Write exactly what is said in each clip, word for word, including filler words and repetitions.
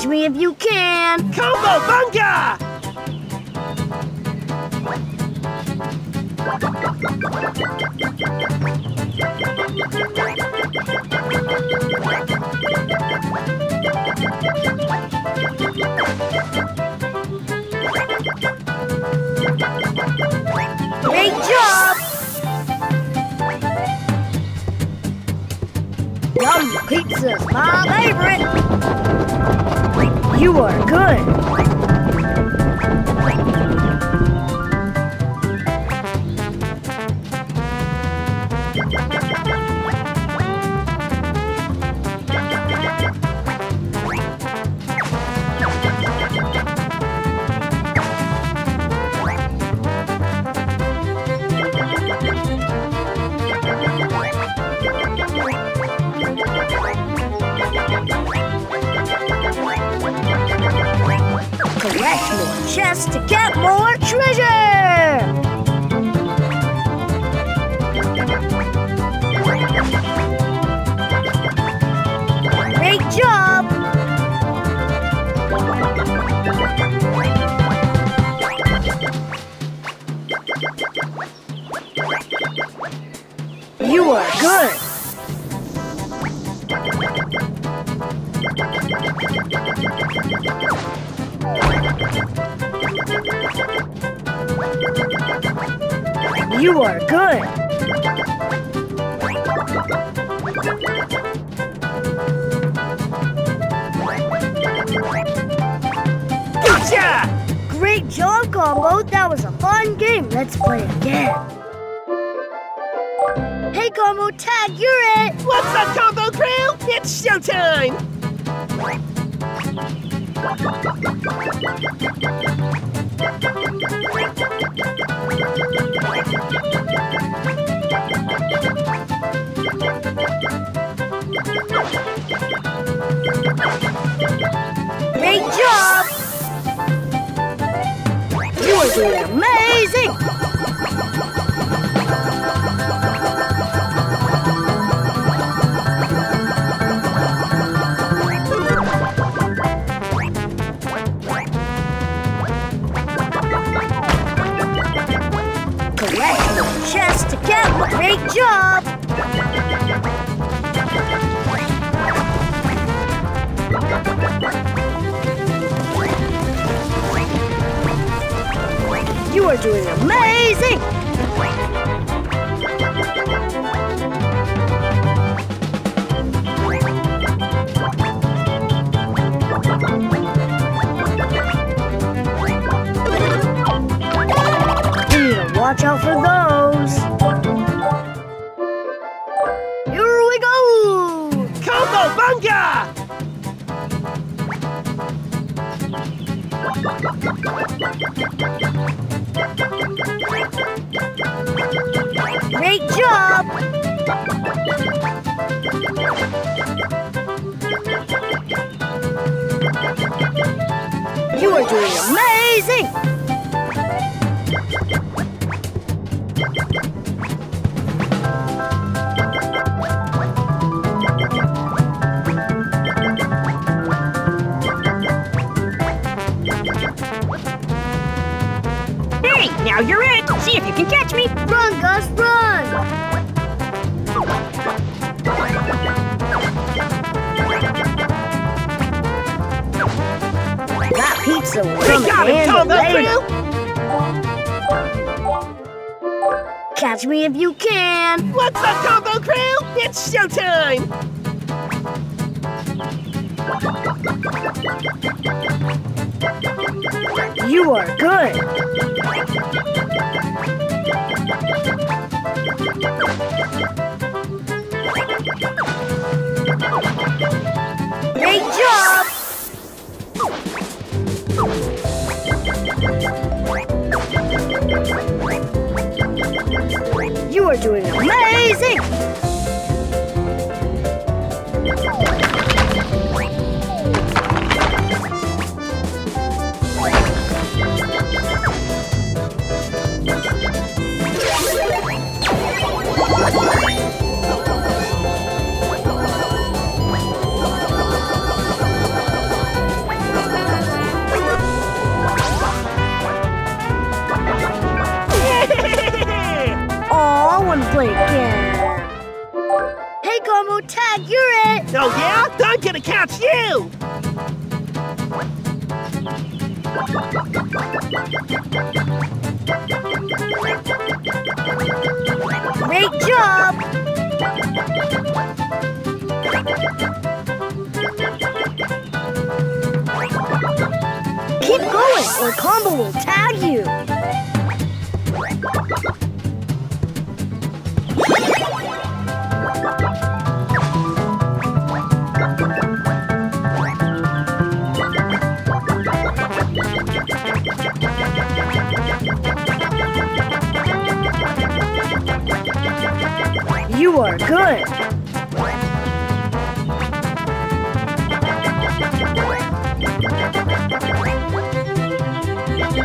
Catch me if you can! Combo Bunga! Great job! Yum pizza's my favorite! You are good! Collect more chests to get more treasure! Great job! You are good! You are good! Gotcha! Great job, Combo! That was a fun game! Let's play again! Hey, Combo Tag, you're it! What's up, Combo Crew? It's showtime! Great job! You are doing amazing! Chest to get a great job! You are doing amazing! You need to watch out for those! Here we go! Combo Bunga! Great job! You are doing amazing! Hey, now you're it! See if you can catch me! Run, Gus, run! Pizza will come in handy later. Catch me if you can. What's up, Combo Crew? It's showtime. You are good. Great job. You are doing amazing! Combo Tag, you're it! Oh yeah? I'm gonna catch you! Great job! Keep going or Combo will tag you! You are good.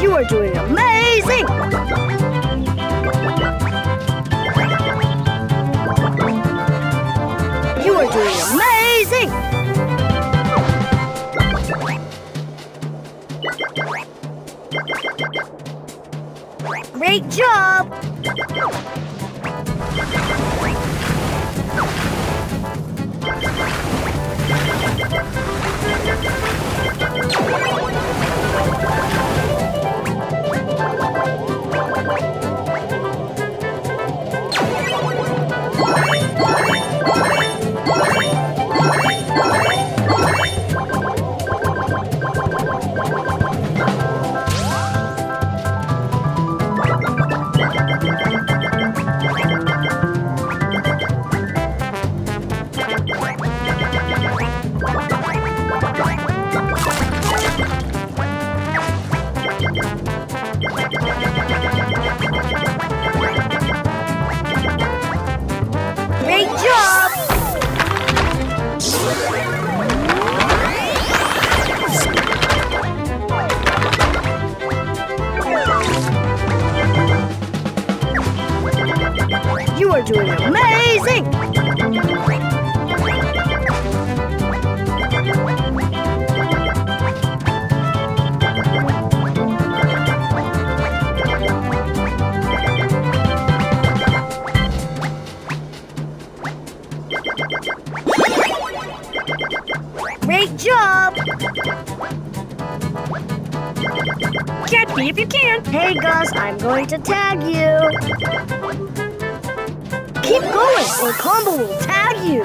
You are doing amazing. Amazing! Great job! You are doing amazing! Great job! Catch me if you can! Hey Gus, I'm going to tag you! Keep going, or Combo will tag you!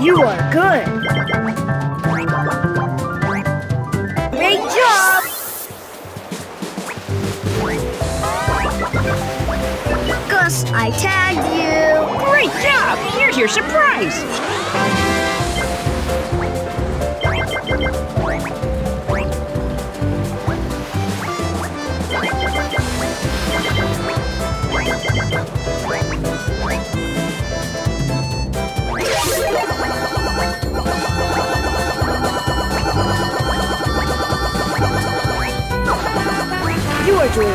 You are good! Great job! Gus, I tagged you! Great job! Here's your surprise! You are doing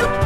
amazing!